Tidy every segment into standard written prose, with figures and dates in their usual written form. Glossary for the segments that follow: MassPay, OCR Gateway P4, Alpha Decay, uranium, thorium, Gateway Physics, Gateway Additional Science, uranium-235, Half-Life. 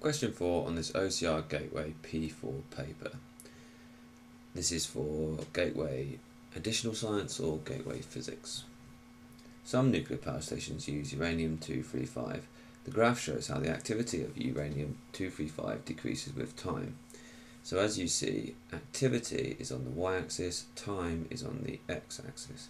Question 4 on this OCR Gateway P4 paper. This is for Gateway Additional Science or Gateway Physics. Some nuclear power stations use uranium-235. The graph shows how the activity of uranium-235 decreases with time. So as you see, activity is on the y-axis, time is on the x-axis.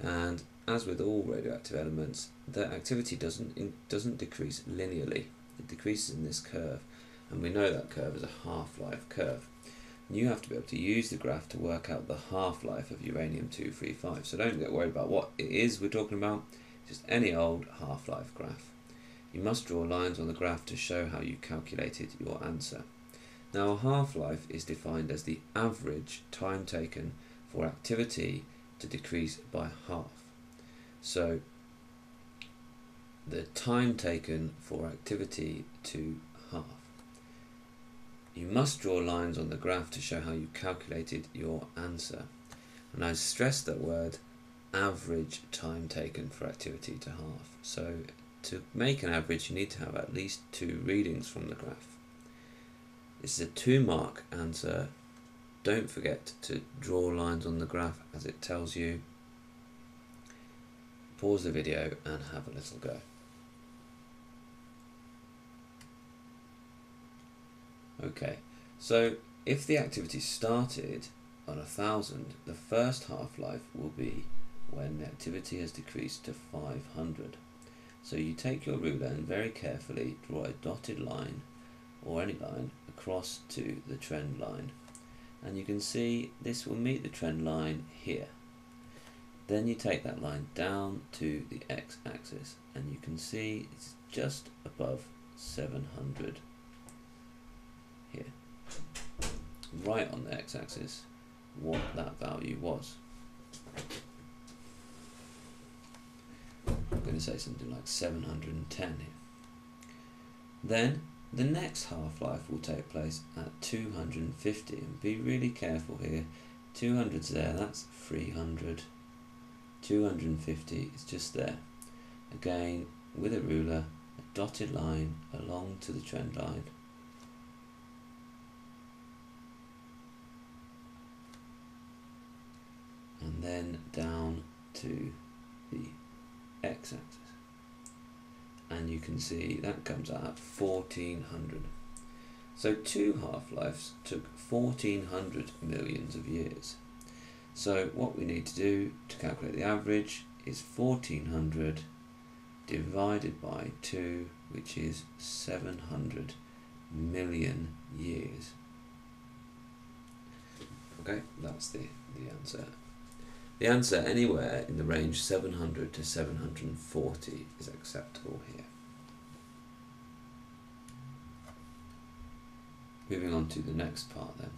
And as with all radioactive elements, their activity doesn't decrease linearly. It decreases in this curve, and we know that curve is a half-life curve. And you have to be able to use the graph to work out the half-life of uranium-235. So don't get worried about what it is we're talking about, just any old half-life graph. You must draw lines on the graph to show how you calculated your answer. Now, a half-life is defined as the average time taken for activity to decrease by half. So the time taken for activity to half. You must draw lines on the graph to show how you calculated your answer. And I stress that word, average time taken for activity to half. So to make an average, you need to have at least two readings from the graph. This is a 2-mark answer. Don't forget to draw lines on the graph as it tells you. Pause the video and have a little go. Okay, so if the activity started on 1,000, the first half-life will be when the activity has decreased to 500. So you take your ruler and very carefully draw a dotted line or any line across to the trend line. And you can see this will meet the trend line here. Then you take that line down to the x-axis and you can see it's just above 700 here. Right on the x-axis what that value was. I'm going to say something like 710 here. Then the next half-life will take place at 250, and be really careful here. 200's there, that's 300. 250 is just there. Again, with a ruler, a dotted line along to the trend line. And then down to the x-axis. And you can see that comes out at 1400. So two half-lives took 1400 millions of years. So what we need to do to calculate the average is 1400 divided by 2, which is 700 million years. Okay, that's the answer. The answer anywhere in the range 700 to 740 is acceptable here. Moving on to the next part then.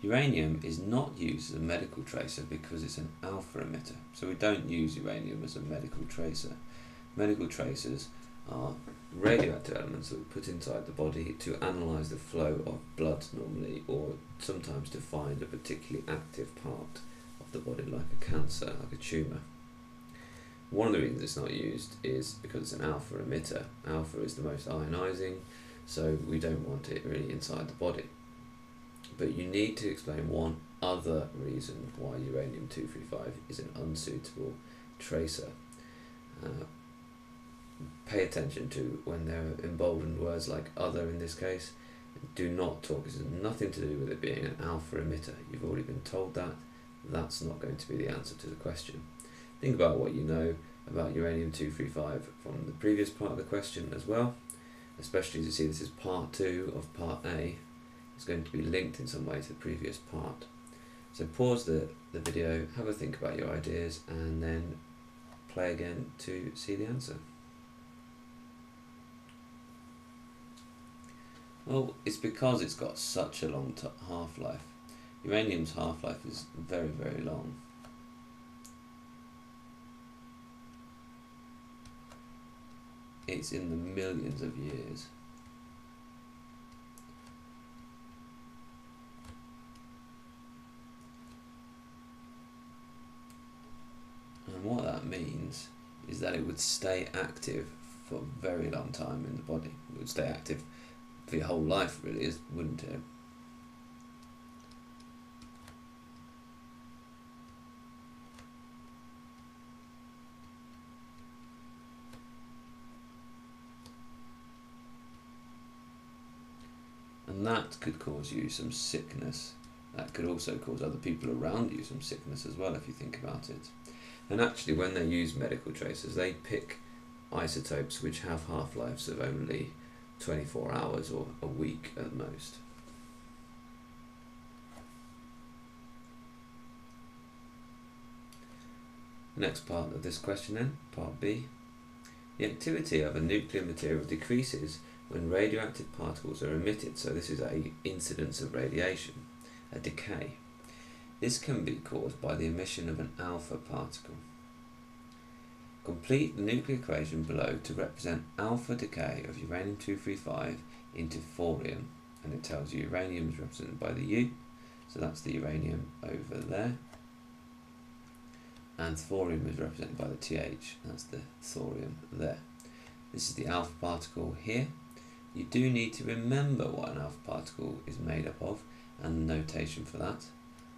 Uranium is not used as a medical tracer because it's an alpha emitter. So we don't use uranium as a medical tracer. Medical tracers are radioactive elements that we put inside the body to analyse the flow of blood normally, or sometimes to find a particularly active part of the body like a cancer, like a tumour. One of the reasons it's not used is because it's an alpha emitter. Alpha is the most ionising, so we don't want it really inside the body. But you need to explain one other reason why uranium-235 is an unsuitable tracer. Pay attention to when they're emboldened words like other in this case. Do not talk. This has nothing to do with it being an alpha emitter. You've already been told that. That's not going to be the answer to the question. Think about what you know about uranium-235 from the previous part of the question as well, especially as you see this is part 2 of part A. It's going to be linked in some way to the previous part. So pause the video, have a think about your ideas, and then play again to see the answer. Well, it's because it's got such a long half-life. Uranium's half-life is very, very long. It's in the millions of years. And what that means is that it would stay active for a very long time in the body. would stay active for your whole life, really, is, wouldn't it? And that could cause you some sickness. That could also cause other people around you some sickness as well, if you think about it. And actually, when they use medical tracers, they pick isotopes which have half-lives of only 24 hours or a week at most. Next part of this question then, part B. The activity of a nuclear material decreases when radioactive particles are emitted, so this is an incidence of radiation, a decay. This can be caused by the emission of an alpha particle. Complete the nuclear equation below to represent alpha decay of uranium-235 into thorium, and it tells you uranium is represented by the U, so that's the uranium over there, and thorium is represented by the TH, that's the thorium there. This is the alpha particle here. You do need to remember what an alpha particle is made up of and the notation for that.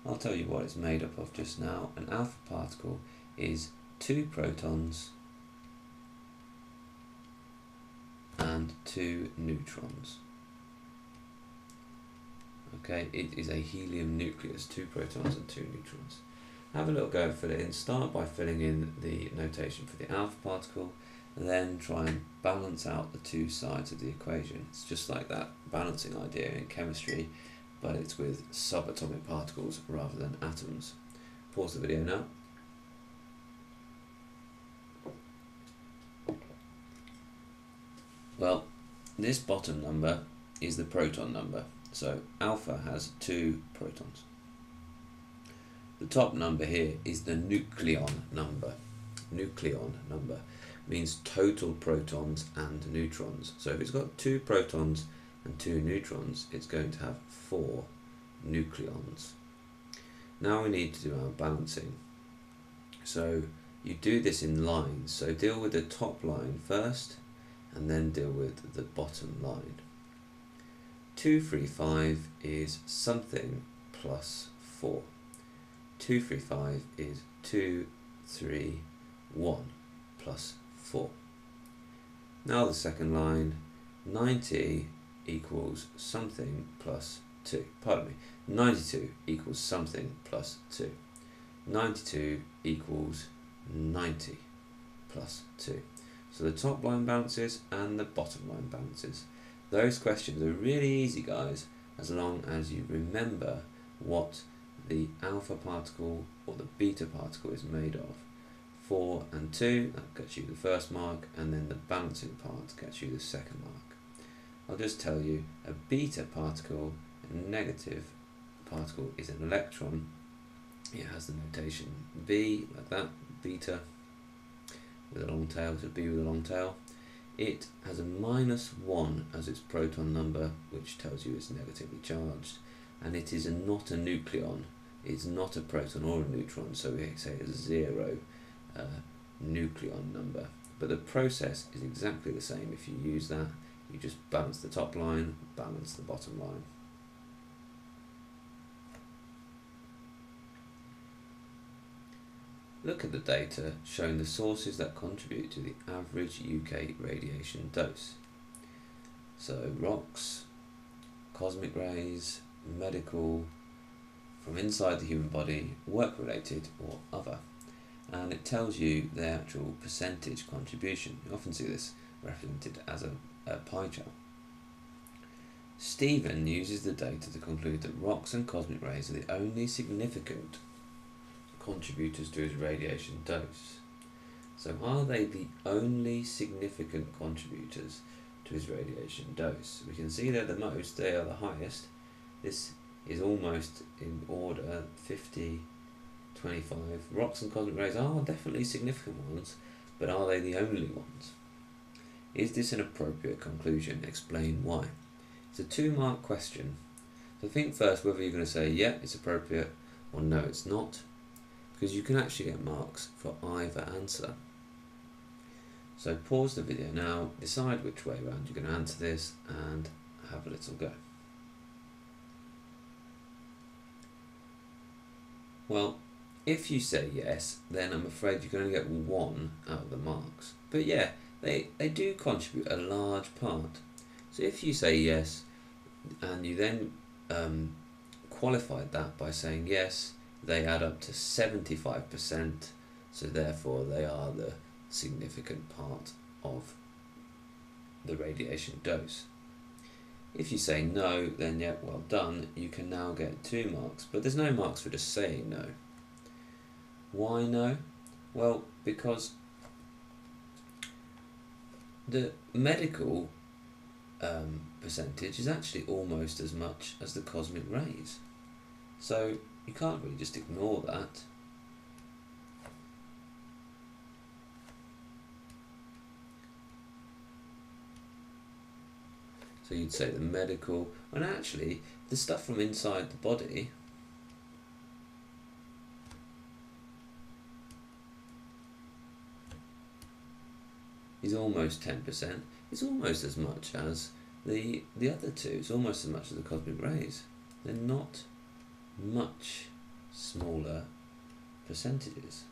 I'll tell you what it's made up of just now. An alpha particle is 2 protons and 2 neutrons. Okay, it is a helium nucleus, 2 protons and 2 neutrons. Have a little go and fill it in. Start by filling in the notation for the alpha particle, then try and balance out the two sides of the equation. It's just like that balancing idea in chemistry, but it's with subatomic particles rather than atoms. Pause the video now. Well, this bottom number is the proton number, so alpha has 2 protons. The top number here is the nucleon number. Nucleon number means total protons and neutrons. So if it's got 2 protons and 2 neutrons, it's going to have 4 nucleons. Now we need to do our balancing. So you do this in lines. So deal with the top line first, and then deal with the bottom line. 235 is something plus 4. 235 is 2, 3, 1 plus 4. Now the second line, 90 equals something plus 2. Pardon me, 92 equals something plus 2. 92 equals 90 plus 2. So the top line balances and the bottom line balances. Those questions are really easy, guys, as long as you remember what the alpha particle or the beta particle is made of. 4 and 2, that gets you the first mark, and then the balancing part gets you the second mark. I'll just tell you, a beta particle, a negative particle, is an electron. It has the notation B, like that, beta, with a long tail, so B with a long tail. It has a -1 as its proton number, which tells you it's negatively charged, and it is not a nucleon. It's not a proton or a neutron, so we say it's 0. Nucleon number, but the process is exactly the same. If you use that, you just balance the top line, balance the bottom line. Look at the data showing the sources that contribute to the average UK radiation dose. So rocks, cosmic rays, medical, from inside the human body, work related or other. And it tells you the actual percentage contribution. You often see this represented as a pie chart. Stephen uses the data to conclude that rocks and cosmic rays are the only significant contributors to his radiation dose. So are they the only significant contributors to his radiation dose? We can see they're the most, they are the highest. This is almost in order, 50, 25. Rocks and cosmic rays are definitely significant ones, but are they the only ones? Is this an appropriate conclusion? Explain why. It's a 2-mark question. So think first whether you're going to say, yeah, it's appropriate, or no, it's not, because you can actually get marks for either answer. So pause the video now, decide which way around you're going to answer this and have a little go. Well, if you say yes, then I'm afraid you're going to get one out of the marks. But yeah, they do contribute a large part. So if you say yes, and you then qualified that by saying yes, they add up to 75%, so therefore they are the significant part of the radiation dose. If you say no, then yeah, well done, you can now get 2 marks, but there's no marks for just saying no. Why no? Well, because the medical percentage is actually almost as much as the cosmic rays. So you can't really just ignore that. So you'd say the medical, and actually the stuff from inside the body is almost 10%. It's almost as much as the other two. It's almost as much as the cosmic rays. They're not much smaller percentages.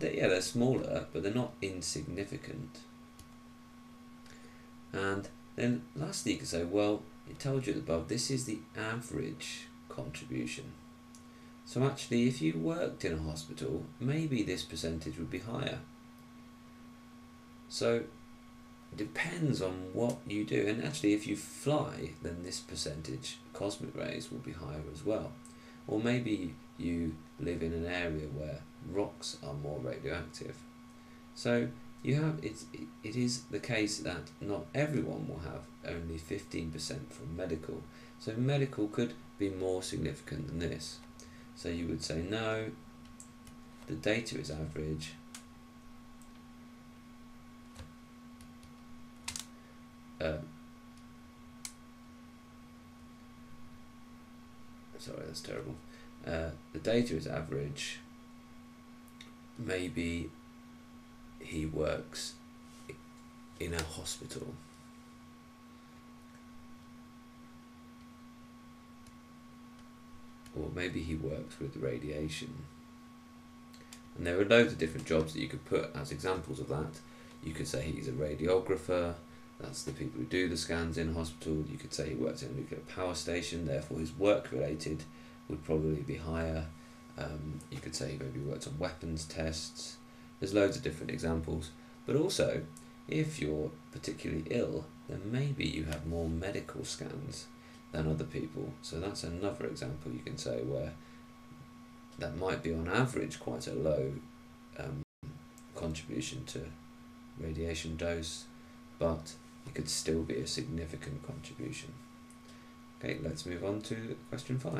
They're smaller, but they're not insignificant. And then lastly, you can say, well, it told you above, this is the average contribution. So actually, if you worked in a hospital, maybe this percentage would be higher. So it depends on what you do. And actually, if you fly, then this percentage cosmic rays will be higher as well. Or maybe you live in an area where rocks are more radioactive. So it is the case that not everyone will have only 15% from medical. So medical could be more significant than this. So you would say no, the data is average, sorry, that's terrible, the data is average, maybe he works in a hospital. Or maybe he works with radiation. And there are loads of different jobs that you could put as examples of that. You could say he's a radiographer, that's the people who do the scans in hospital. You could say he works in a nuclear power station, therefore his work related would probably be higher. You could say he maybe works on weapons tests. There's loads of different examples. But also, if you're particularly ill, then maybe you have more medical scans than other people. So that's another example you can say where that might be on average quite a low contribution to radiation dose, but it could still be a significant contribution. Okay, let's move on to question 5.